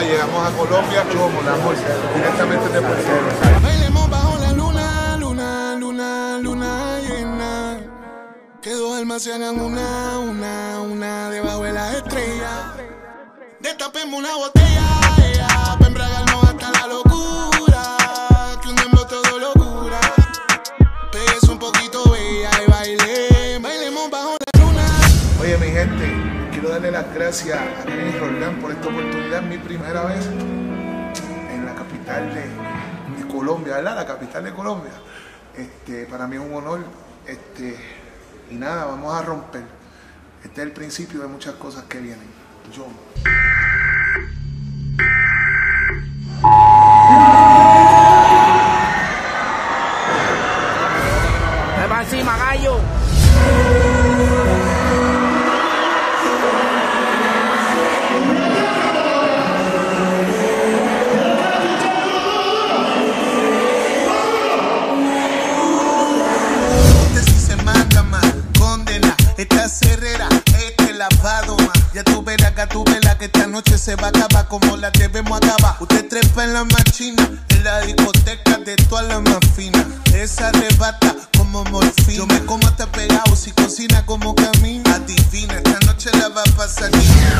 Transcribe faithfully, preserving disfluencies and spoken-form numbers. Panamá, llegamos a Colombia como la bolsa, directamente de Puerto Rico. Bailemos bajo la luna, luna, luna, luna llena. Que dos almas se hagan una, una, una debajo de las estrellas. Destapemos una botella, yeah, pa' embriagarnos hasta la locura. Que un diablo todo lo cura. Pegues un poquito bella y baile. Bailemos bajo la luna. Oye, mi gente, quiero darle las gracias a Kevin Roldan por esta oportunidad, mi primera vez en la capital de, de Colombia, ¿verdad? La capital de Colombia. Este, para mí es un honor. Este, y nada, vamos a romper. Este es el principio de muchas cosas que vienen. Yo. ¡Me va encima, gallo! Esta cerrera, este lavado más. Ya tú verás, que tú verás que esta noche se va a acabar como la debemos acabar. Usted trepa en la machina, en la discoteca de todas las más finas. Esa arrebata como morfina. Yo me como hasta pegado, si cocina como camina. Adivina, esta noche la va a pasar divina.